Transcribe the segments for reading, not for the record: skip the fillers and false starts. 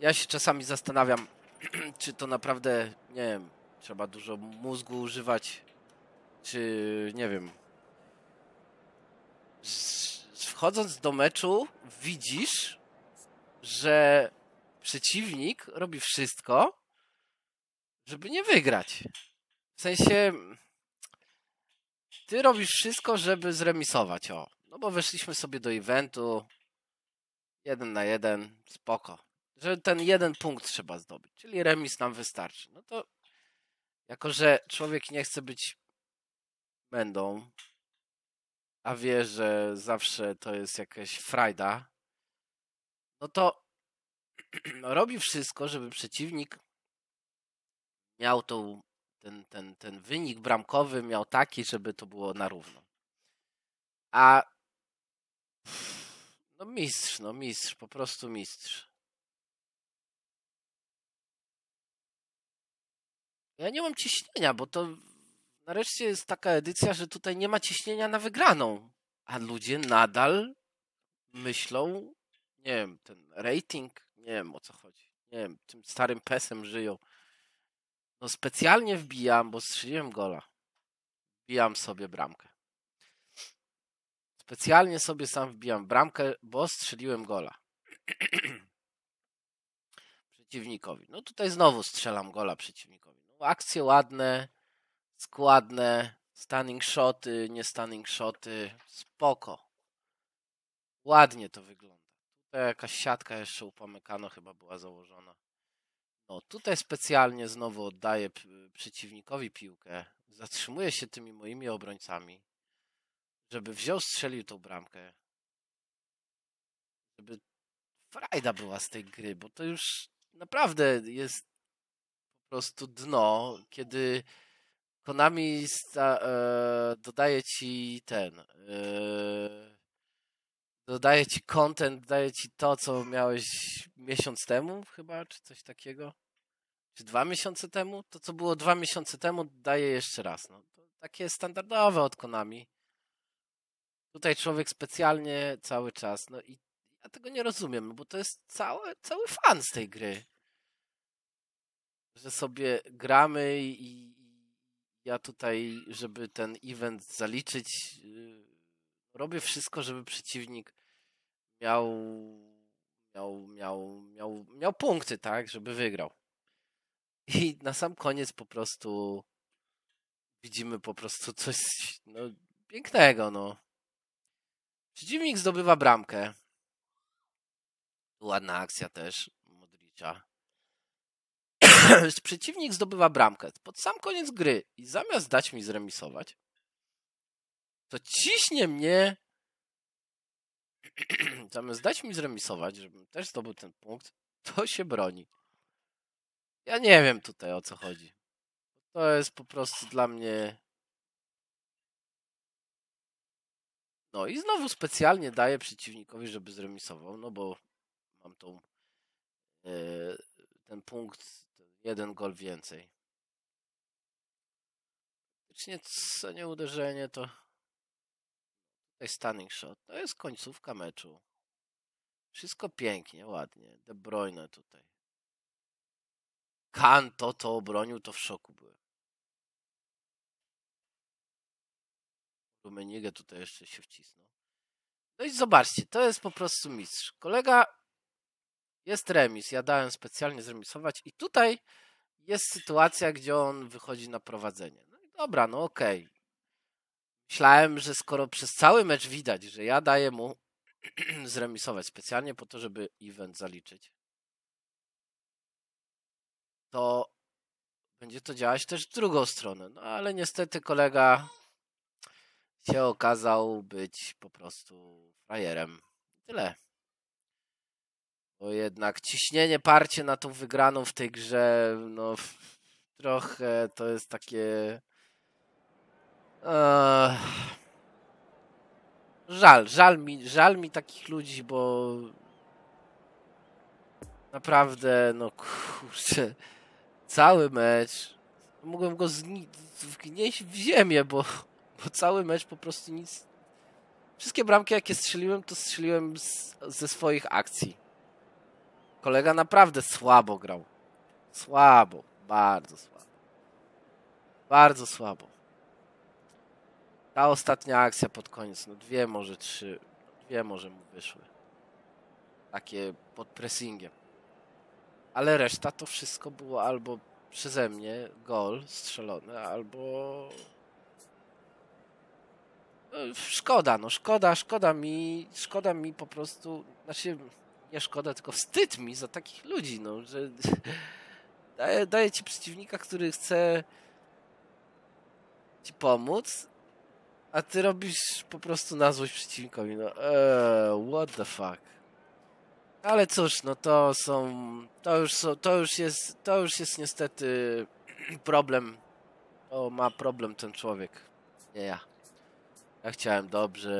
Ja się czasami zastanawiam, czy to naprawdę, nie wiem, trzeba dużo mózgu używać, czy nie wiem. Wchodząc do meczu widzisz, że przeciwnik robi wszystko, żeby nie wygrać. W sensie ty robisz wszystko, żeby zremisować. O, no bo weszliśmy sobie do eventu 1 na 1, spoko. Że ten jeden punkt trzeba zdobyć, czyli remis nam wystarczy. No to jako, że człowiek nie chce być mędą, a wie, że zawsze to jest jakaś frajda, no to robi wszystko, żeby przeciwnik miał ten wynik bramkowy, miał taki, żeby to było na równo. A no mistrz, po prostu mistrz. Ja nie mam ciśnienia, bo to nareszcie jest taka edycja, że tutaj nie ma ciśnienia na wygraną, a ludzie nadal myślą, nie wiem, ten rating, nie wiem o co chodzi, nie wiem, tym starym pesem żyją. No specjalnie wbijam, bo strzeliłem gola. Wbijam sobie bramkę. Specjalnie sobie sam wbijam bramkę, bo strzeliłem gola. Przeciwnikowi. No tutaj znowu strzelam gola przeciwnikowi. No, akcje ładne, składne, stunning shoty, nie stunning shoty, spoko. Ładnie to wygląda. Tutaj jakaś siatka jeszcze upomykano chyba była założona. No tutaj specjalnie znowu oddaję przeciwnikowi piłkę. Zatrzymuję się tymi moimi obrońcami, żeby wziął, strzelił tą bramkę. Żeby frajda była z tej gry, bo to już naprawdę jest po prostu dno, kiedy Konami dodaje ci dodaje ci content, daje ci to, co miałeś miesiąc temu chyba, czy coś takiego. Czy 2 miesiące temu? To, co było 2 miesiące temu, daje jeszcze raz. No, to takie standardowe od Konami. Tutaj człowiek specjalnie cały czas. No i ja tego nie rozumiem, bo to jest cały fan z tej gry. Że sobie gramy i ja tutaj, żeby ten event zaliczyć, robię wszystko, żeby przeciwnik miał punkty, tak, żeby wygrał. I na sam koniec po prostu widzimy po prostu coś no, pięknego, no. Przeciwnik zdobywa bramkę. Ładna akcja też Modricia. Przeciwnik zdobywa bramkę pod sam koniec gry i zamiast dać mi zremisować, to ciśnie mnie, zamiast dać mi zremisować, żebym też zdobył ten punkt, to się broni. Ja nie wiem tutaj o co chodzi. To jest po prostu dla mnie... No i znowu specjalnie daję przeciwnikowi, żeby zremisował, no bo mam tą, ten punkt, jeden gol więcej. Co nie uderzenie, to... To jest stunning shot. To jest końcówka meczu. Wszystko pięknie, ładnie. De Bruyne tutaj. Kan to obronił, to w szoku byłem. Rummenigge tutaj jeszcze się wcisnął. No i zobaczcie, to jest po prostu mistrz. Kolega, jest remis. Ja dałem specjalnie zremisować i tutaj jest sytuacja, gdzie on wychodzi na prowadzenie. No i dobra, no okej. Myślałem, że skoro przez cały mecz widać, że ja daję mu zremisować specjalnie po to, żeby event zaliczyć, to będzie to działać też w drugą stronę. No ale niestety kolega się okazał być po prostu frajerem. Tyle. Bo jednak ciśnienie, parcie na tą wygraną w tej grze, no trochę to jest takie... Żal mi takich ludzi, bo naprawdę, no kurczę, cały mecz, mogłem go wgnieść w ziemię, bo cały mecz po prostu nic, wszystkie bramki jakie strzeliłem, to strzeliłem ze swoich akcji. Kolega naprawdę słabo grał. Słabo. Bardzo słabo. Bardzo słabo. Ta ostatnia akcja pod koniec, no dwie może trzy, dwie może mu wyszły. Takie pod pressingiem. Ale reszta to wszystko było albo przeze mnie gol strzelony, albo... Szkoda, no szkoda mi po prostu, znaczy nie szkoda, tylko wstyd mi za takich ludzi, no, że daje ci przeciwnika, który chce ci pomóc, a ty robisz po prostu na złość przeciwnikowi, no, what the fuck. Ale cóż, no to są, to już jest niestety problem, to ma problem ten człowiek, nie ja. Ja chciałem dobrze,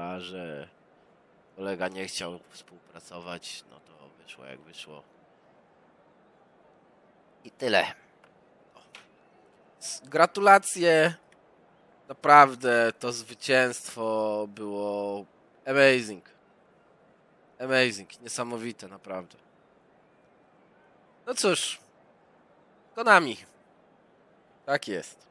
a że kolega nie chciał współpracować, no to wyszło jak wyszło. I tyle. Gratulacje. Naprawdę to zwycięstwo było amazing. Amazing, niesamowite naprawdę. No cóż, Konami. Tak jest.